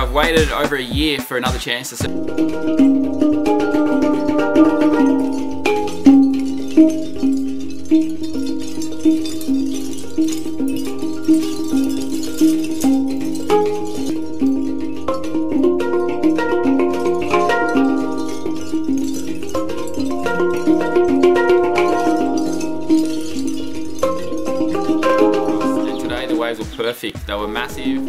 I've waited over a year for another chance to see. Perfect, they were massive.